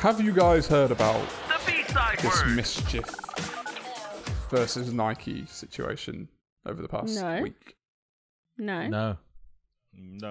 Have you guys heard about this MSCHF versus Nike situation over the past week? No.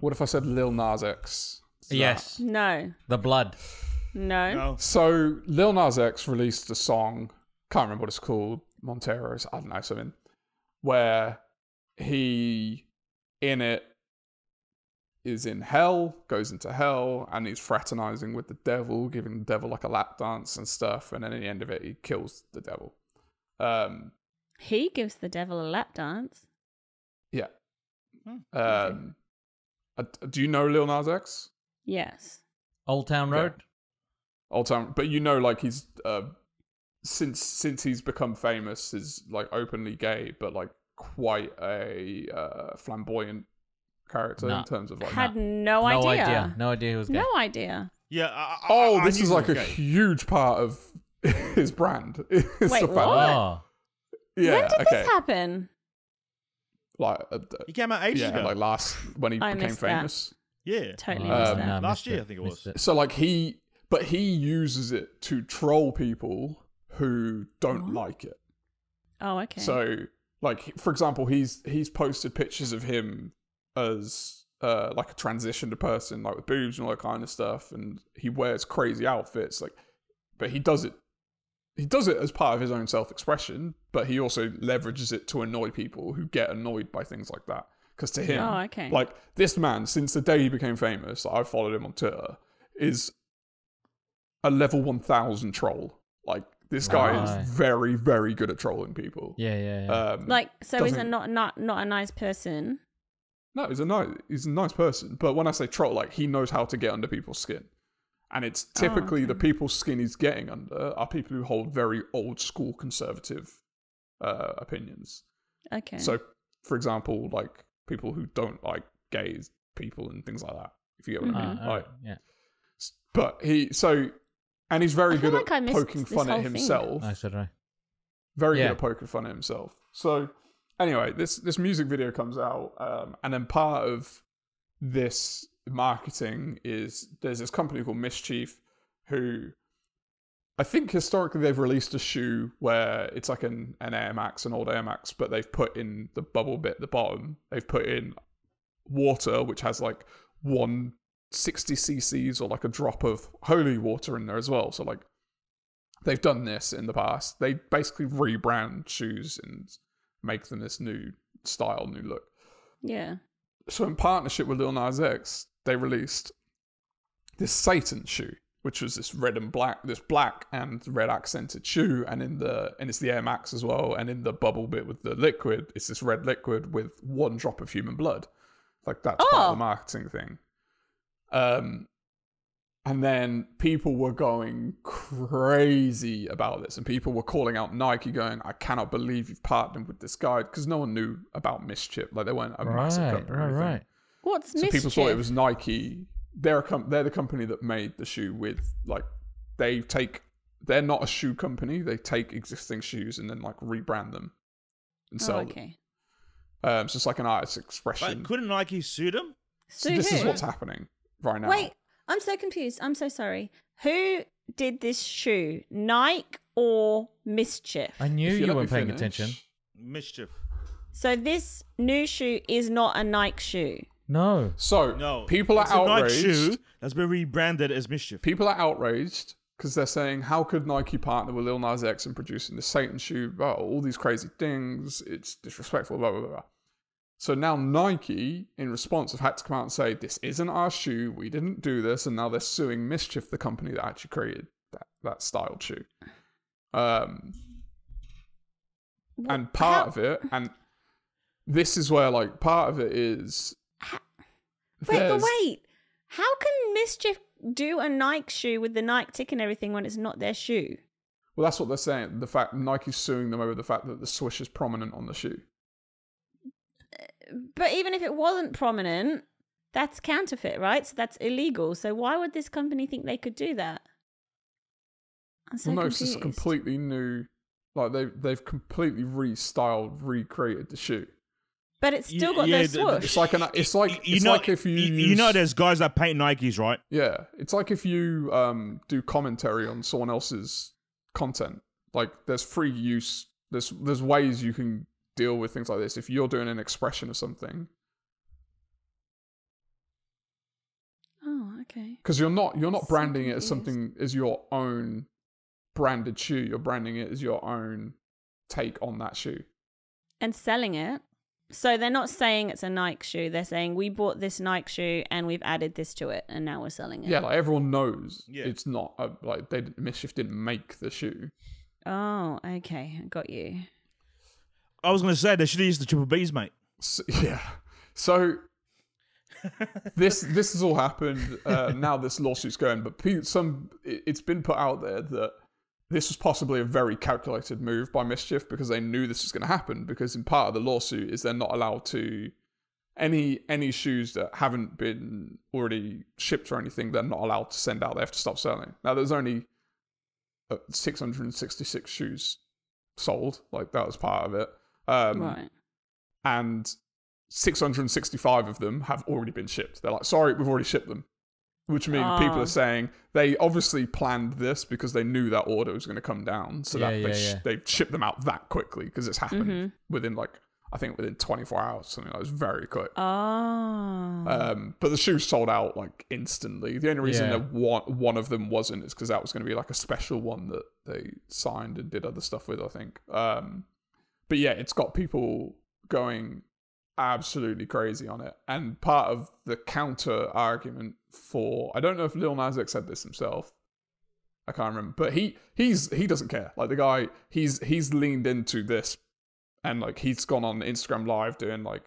What if I said Lil Nas X? Yes. No. The Blood. No. So Lil Nas X released a song, can't remember what it's called, Montero, I don't know, something, where he, in it, is in hell, goes into hell, and he's fraternizing with the devil, giving the devil like a lap dance and stuff, and then at the end of it, he kills the devil. He gives the devil a lap dance? Yeah. Do you know Lil Nas X? Yes. Old Town Road? Yeah. Old Town, but you know, like, he's, since he's become famous, is, like, openly gay, but, like, quite a flamboyant character in terms of, like... Had no idea he was gay. No idea. Yeah. I this is, like, a huge part of his brand. Wait, what? Oh. Yeah, when did this happen? Like, he came out ages ago. Like, when he became famous. That. Yeah. Totally missed that. Last year, I think it was. So, like, he uses it to troll people who don't like it. Oh, okay. So, like, for example, he's posted pictures of him as like a transitioned person, like with boobs and all that kind of stuff, and he wears crazy outfits, like, but he does it as part of his own self-expression, but he also leverages it to annoy people who get annoyed by things like that. Because to him, like, this man, since the day he became famous, like, I followed him on Twitter, is a level 1000 troll. Like, this guy is very, very good at trolling people. Yeah. Like, so he's not a nice person. No, he's a nice person. But when I say troll, like, he knows how to get under people's skin. And it's typically the people's skin he's getting under are people who hold very old school conservative opinions. Okay. So, for example, like, people who don't like gays people and things like that, if you get what I mean. Yeah. But and he's very good at poking fun at himself. Very good at poking fun at himself. So anyway, this music video comes out, and then part of this marketing is there's this company called MSCHF, who I think historically they've released a shoe where it's like an Air Max, an old Air Max, but they've put in the bubble bit at the bottom, they've put in water, which has like 160 cc's or like a drop of holy water in there as well. So, like, they've done this in the past. They basically rebrand shoes and make them this new style, new look. Yeah. So in partnership with Lil Nas X, they released this Satan shoe, which was this red and black, this black and red accented shoe, and it's the Air Max as well. And in the bubble bit with the liquid, it's this red liquid with one drop of human blood. Like, that's part of the marketing thing. And then people were going crazy about this, and people were calling out Nike going, I cannot believe you've partnered with this guy, because no one knew about MSCHF. Like, they weren't a massive company or anything. What's MSCHF? So people thought it was Nike. They're the company that made the shoe with, like, they're not a shoe company. They take existing shoes and then, like, rebrand them and sell them. So it's like an artist's expression. But couldn't Nike sue them? So this is what's happening right now. Wait, I'm so confused. I'm so sorry. Who did this shoe? Nike or MSCHF? I knew you weren't paying attention. MSCHF. So this new shoe is not a Nike shoe. No. So people are outraged. It's a Nike shoe that's been rebranded as MSCHF. People are outraged because they're saying, how could Nike partner with Lil Nas X in producing the Satan shoe? Oh, all these crazy things. It's disrespectful, blah, blah, blah. So now Nike, in response, have had to come out and say, this isn't our shoe, we didn't do this, and now they're suing MSCHF, the company that actually created that styled shoe. And part of it, and this is where, like, part of it is... Wait. How can MSCHF do a Nike shoe with the Nike tick and everything when it's not their shoe? Well, that's what they're saying. The fact Nike's suing them over the fact that the swish is prominent on the shoe. But even if it wasn't prominent, that's counterfeit, right? So that's illegal. So why would this company think they could do that? I'm so confused. It's just completely new. Like, they've completely restyled, recreated the shoe. But it's still got that swoosh. It's like if you use, you know, there's guys that paint Nikes, right? Yeah, it's like if you do commentary on someone else's content. Like there's free use. There's ways you can deal with things like this. If you're doing an expression of something. Oh, okay. Because you're not branding it as something as your own branded shoe. You're branding it as your own take on that shoe. And selling it. So they're not saying it's a Nike shoe. They're saying we bought this Nike shoe and we've added this to it and now we're selling it. Yeah, like everyone knows it's not a, like they Mischief didn't make the shoe. Oh, okay, got you. I was gonna say they should have used the triple B's, mate. So, yeah. So this has all happened. Now this lawsuit's going, but it's been put out there that this was possibly a very calculated move by Mischief because they knew this was going to happen, because in part of the lawsuit is they're not allowed to, any shoes that haven't been already shipped or anything, they're not allowed to send out. They have to stop selling. Now there's only 666 shoes sold. Like that was part of it. Right. And 665 of them have already been shipped. They're like, sorry, we've already shipped them. Which means people are saying they obviously planned this because they knew that order was going to come down, so they shipped them out that quickly because it's happened within within 24 hours, something like that. It was very quick. Oh. But the shoes sold out like instantly. The only reason that one of them wasn't is because that was going to be like a special one that they signed and did other stuff with, I think. But yeah, it's got people going absolutely crazy on it. And part of the counter argument for, I don't know if Lil Nas X said this himself, I can't remember, but he doesn't care. Like the guy, he's leaned into this, and like he's gone on Instagram Live doing like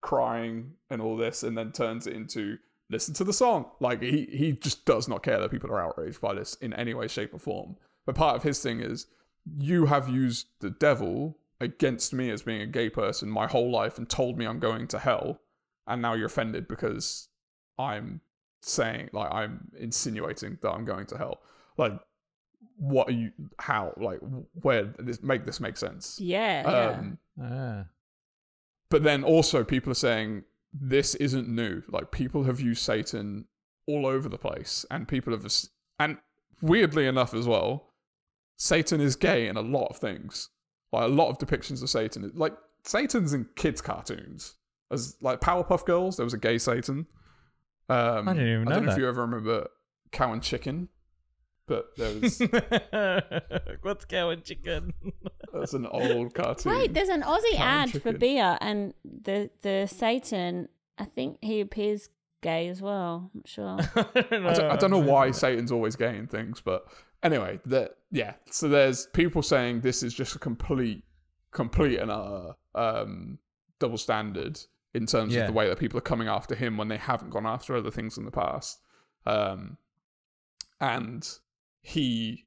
crying and all this, and then turns it into listen to the song. Like he just does not care that people are outraged by this in any way, shape or form. But part of his thing is, you have used the devil against me as being a gay person my whole life and told me I'm going to hell, and now you're offended because I'm saying, like, I'm insinuating that I'm going to hell. Like, what are you, how, like, where, this make sense? But then also people are saying this isn't new. Like, people have used Satan all over the place, and people have, and weirdly enough as well, Satan is gay in a lot of things. Like, a lot of depictions of Satan. Like, Satan's in kids' cartoons. As like Powerpuff Girls, there was a gay Satan. I didn't even know that. I don't know if you ever remember Cow and Chicken, but there was... What's Cow and Chicken? That's an old cartoon. Wait, there's an Aussie ad for beer, and the Satan, I think he appears gay as well. I'm sure. I don't know why Satan's always gay in things, but... Anyway, so there's people saying this is just a complete and utter double standard in terms of the way that people are coming after him when they haven't gone after other things in the past. And he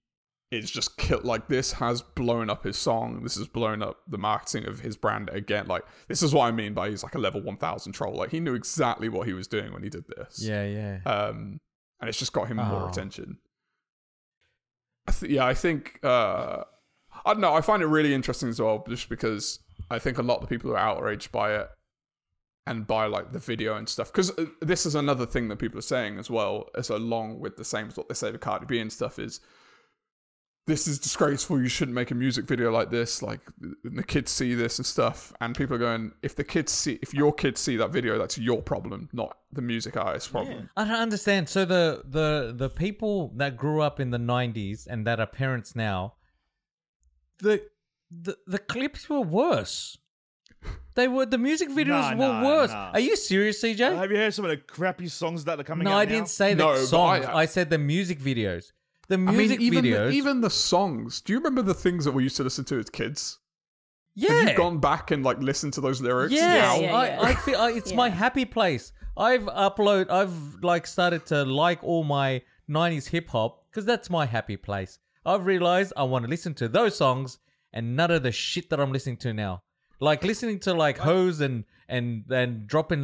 is just killed. Like, this has blown up his song. This has blown up the marketing of his brand again. Like, this is what I mean by he's like a level 1,000 troll. Like, he knew exactly what he was doing when he did this. And it's just got him more attention. I think, I don't know, I find it really interesting as well, just because I think a lot of the people are outraged by it and by, like, the video and stuff. Because this is another thing that people are saying as well, as along with the same as what they say to Cardi B and stuff, is this is disgraceful, you shouldn't make a music video like this, like, the kids see this and stuff. And people are going, if your kids see that video, that's your problem, not the music artist's problem. I don't understand. So the people that grew up in the 90s and that are parents now, the clips were worse. The music videos were worse. Are you serious, CJ? Have you heard some of the crappy songs that are coming out now? No, I didn't say the songs. I said the music videos. The music videos. Even the songs. Do you remember the things that we used to listen to as kids? Yeah. Have you gone back and, like, listened to those lyrics? Yes. Yeah. I feel it's my happy place. I've like started to like all my 90s hip hop because that's my happy place. I've realized I want to listen to those songs and none of the shit that I'm listening to now. Like listening to like hoes and dropping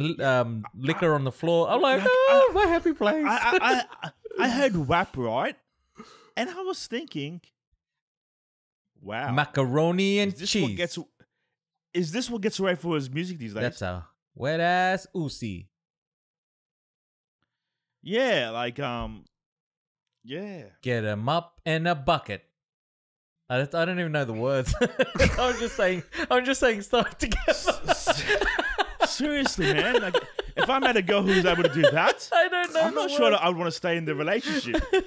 liquor on the floor. I'm like, oh, my happy place. I heard WAP, right? And I was thinking, wow. Macaroni and cheese. Is this what gets right for his music these days? That's a wet ass Uzi. Yeah, like yeah. Get him up in a bucket. I don't even know the words. I'm just saying stuff together. Seriously, man. Like, if I met a girl who's able to do that, I don't know. I'm not sure that I would want to stay in the relationship. I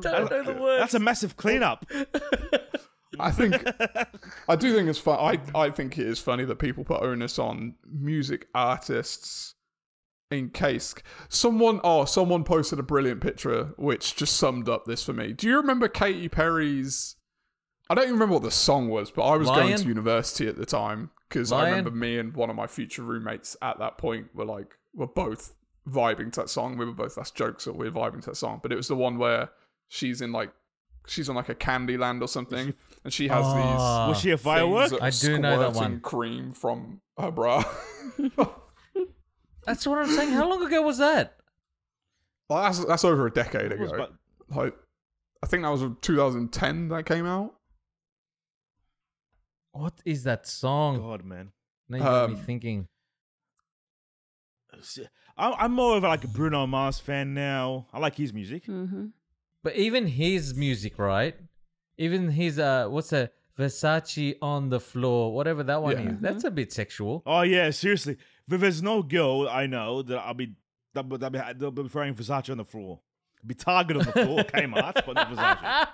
don't know the words. That's a massive cleanup. I do think it's fun. I think it is funny that people put onus on music artists in case someone posted a brilliant picture which just summed up this for me. Do you remember Katy Perry's? I don't even remember what the song was, but I was going to university at the time because I remember me and one of my future roommates at that point were both vibing to that song. We were both that's jokes that we're vibing to that song, but it was the one where she's in she's on a Candyland or something, and she has these. Was she a firework? I do know that one. Cream from her bra. That's what I'm saying. How long ago was that? Well, that's over a decade ago. I think that was 2010 that came out. What is that song? God, man. Now you got me thinking. I'm more of a Bruno Mars fan now. I like his music. Mm-hmm. But even his music, right? Even his, what's that? Versace on the floor, whatever that one is. That's a bit sexual. Oh, yeah, seriously. But there's no girl I know that they'll be wearing Versace on the floor. Be Target on the floor, Kmart, but not Versace.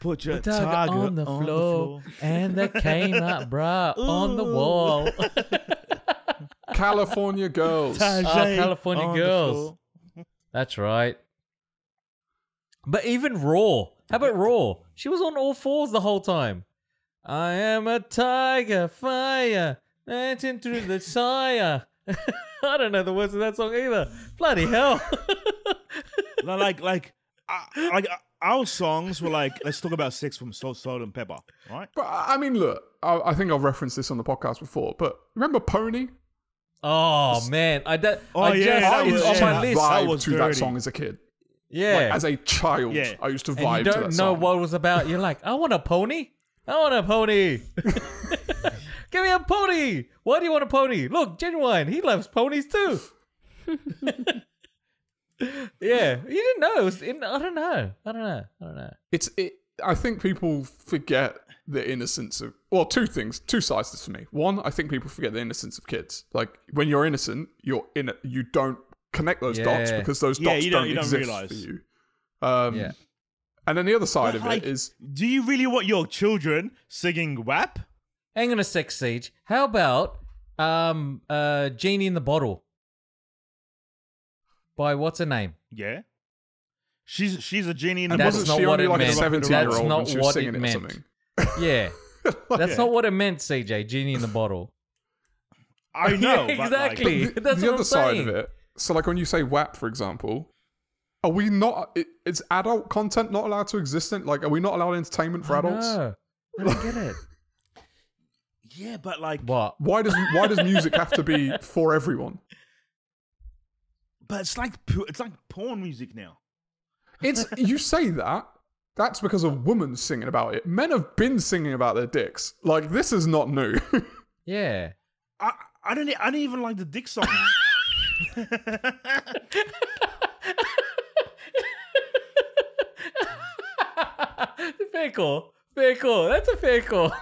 Put your target on the floor. And the Kmart bra on the wall. California Girls. California Girls. That's right. But even Raw. How about Raw? She was on all fours the whole time. I am a tiger, fire, dancing through the sire. I don't know the words of that song either. Bloody hell. No, like our songs were like, let's talk about sex from Salt, and Pepper, right? But I mean, look, I think I've referenced this on the podcast before, but remember Pony? Oh, man. I was on my list to that song as a kid. Yeah. As a child, I used to vibe to that song. You don't know what it was about. You're like, I want a pony. I want a pony. Give me a pony. Why do you want a pony? Look, Genuine, he loves ponies too. Yeah. You didn't know. It was in, I don't know. I think people forget the innocence of... Well, two things. Two sides to this for me. One, I think people forget the innocence of kids. Like, when you're innocent, you don't connect those dots because those dots don't exist for you. Yeah. And then the other side of it is... Do you really want your children singing WAP? Hang on a sec, Siege. How about Genie in the Bottle? By what's her name? Yeah. She's a genie in the bottle. That's not what it meant. That's not what it meant. Yeah. That's not what it meant, CJ. Genie in the Bottle. I know. Yeah, exactly. But that's the other side of it. So like when you say WAP, for example, are we not... Is adult content not allowed to exist? Are we not allowed entertainment for adults? No. I don't get it. Yeah, but like... What? Why does music have to be for everyone? But it's like porn music now. It's you say that. That's because of women singing about it. Men have been singing about their dicks. Like, this is not new. Yeah. I don't even like the dick song. Fair call. Fair call. That's a fair call.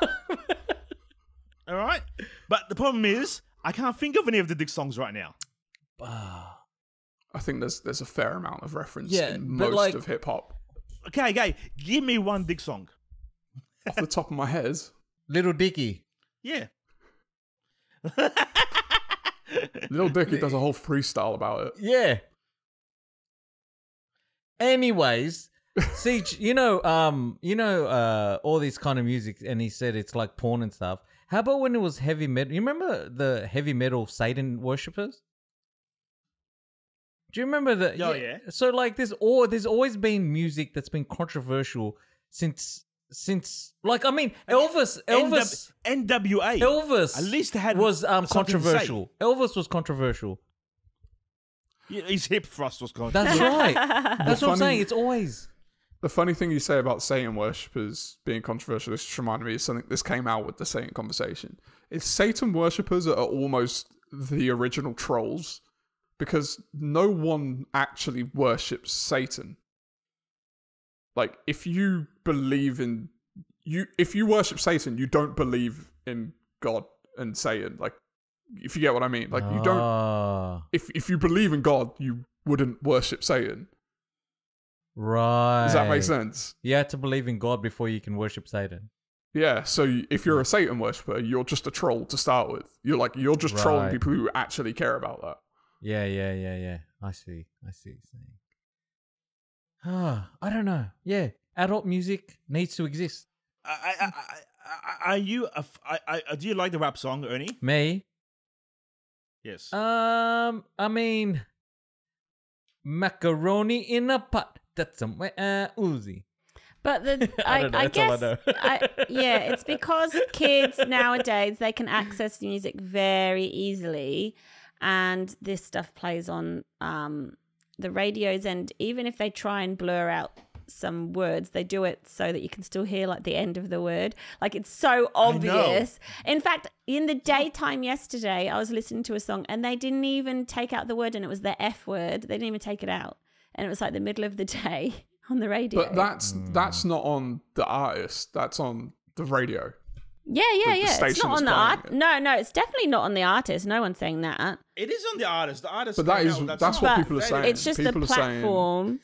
All right, but the problem is I can't think of any of the dick songs right now. I think there's a fair amount of reference in most of hip hop. Okay, give me one dick song. Off the top of my head, Little Dicky. Yeah. Little Dicky does a whole freestyle about it. Yeah. Anyways. See, all these kind of music, and he said it's like porn and stuff. How about when it was heavy metal? You remember the heavy metal Satan worshippers? Do you remember that? Oh, yeah. So like there's always been music that's been controversial since I mean Elvis NWA. Elvis at least was controversial. Elvis was controversial. Yeah, his hip thrust was controversial. That's right. That's what I'm saying. It's always The funny thing you say about Satan worshippers being controversial, this just reminded me of something. This came out with the Satan conversation. Is Satan worshippers are almost the original trolls, because no one actually worships Satan. Like, if you believe in if you worship Satan, you don't believe in God and Satan. Like, if you get what I mean, like you don't. If you believe in God, you wouldn't worship Satan. Right. Does that make sense? You had to believe in God before you can worship Satan. Yeah, so if you're a Satan worshiper, you're just a troll to start with. You're like, you're just trolling people who actually care about that. Yeah. I see. I don't know. Yeah, adult music needs to exist. Do you like the rap song, Ernie? Me? Yes. I mean, macaroni in a pot. That's somewhere oozy. But the, I guess yeah, it's because kids nowadays, they can access music very easily, and this stuff plays on the radios, and even if they try and blur out some words, they do it so that you can still hear like the end of the word. Like, it's so obvious. In fact, in the daytime yesterday, I was listening to a song and they didn't even take out the word, and it was the F word. They didn't even take it out. And it was like the middle of the day on the radio. But that's not on the artist. That's on the radio. Yeah. It's not on the artist. No, it's definitely not on the artist. No one's saying that. It is on the artist. The artist. But that is that's what people are saying. It's just the platform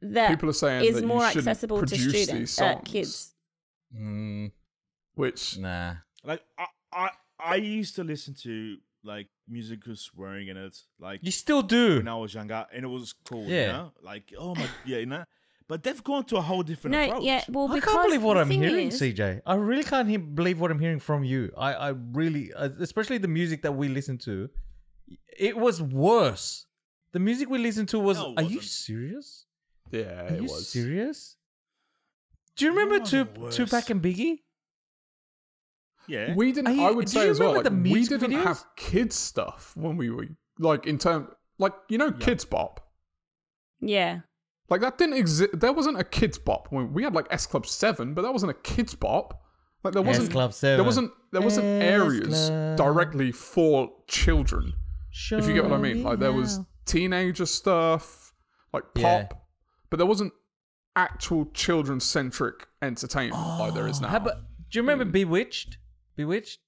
that people are saying is more accessible to students, kids. Which like I used to listen to like music with swearing in it. Like, you still do. When I was younger, and it was cool. Yeah. You know? Like, oh my, yeah, you know. But they've gone to a whole different approach. Yeah, well, I can't believe what I'm hearing, CJ. I really can't believe what I'm hearing from you. I really, especially the music that we listened to, it was worse. The music we listened to was, no, are you serious? Yeah, it was. Are you serious? Do you remember Tupac and Biggie? Yeah. We didn't, I would say as well, like, we didn't have kids stuff when we were, like, in terms, like, you know, Kids Bop. Yeah. Like, that didn't exist. There wasn't a kids bop. We had like S Club 7, but that wasn't a kids bop. Like, there wasn't S Club 7. There wasn't areas directly for children. Show, if you get what I mean. Like, there was teenager stuff, like pop, but there wasn't actual children-centric entertainment like there is now. Do you remember Bewitched? Bewitched?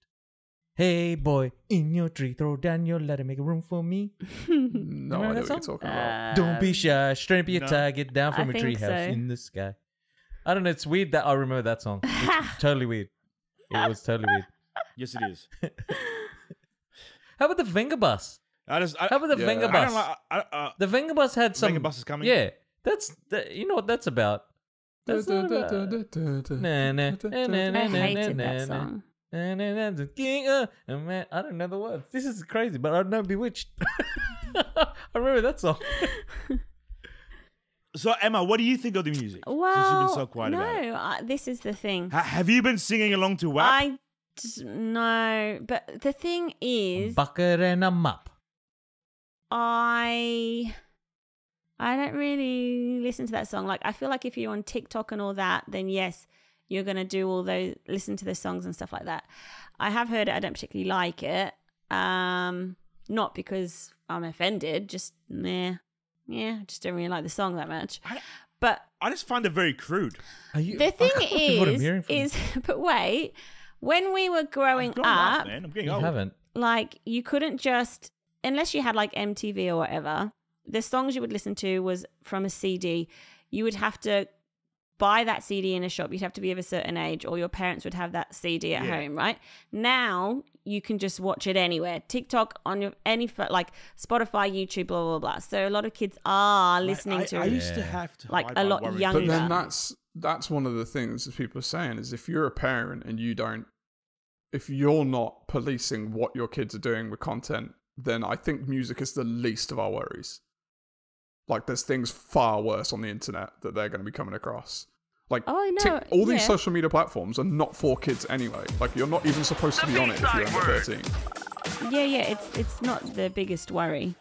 Hey boy, in your tree, throw down your ladder, make room for me. No, I know what you're talking about. Don't be shy, straight up your target, down from a treehouse in the sky. I don't know, it's weird that I remember that song. It's totally weird. It was totally weird. Yes, it is. How about the Vengabus? How about the Vengabus? The Vengabus had some... Vengabus is coming. Yeah, you know what that's about. That's I hated that song. I don't know the words. This is crazy, but I know Bewitched. I remember that song. So, Emma, what do you think of the music? Well, since you've been so quiet about it. This is the thing. Have you been singing along to WAP? No, but the thing is... Bucket and a map. I don't really listen to that song. Like, I feel like if you're on TikTok and all that, then yes, you're going to do all those, listen to the songs and stuff like that. I have heard it. I don't particularly like it. Not because I'm offended, just meh. Yeah, I just don't really like the song that much. But I just find it very crude. The thing is, but wait, when we were growing up, man, I'm getting old. Like, you couldn't just, unless you had like MTV or whatever, the songs you would listen to was from a CD. You would have to buy that CD in a shop. You'd have to be of a certain age, or your parents would have that CD at home, right? Now you can just watch it anywhere. TikTok, on your like Spotify, YouTube, blah blah blah. So a lot of kids are listening to it. I used to have to like a lot younger. But then that's one of the things that people are saying is, if you're a parent and you don't, if you're not policing what your kids are doing with content, then I think music is the least of our worries. Like, there's things far worse on the internet that they're going to be coming across. Like, all these social media platforms are not for kids anyway. Like, you're not even supposed to be on it if you're under 13. Yeah, it's not the biggest worry.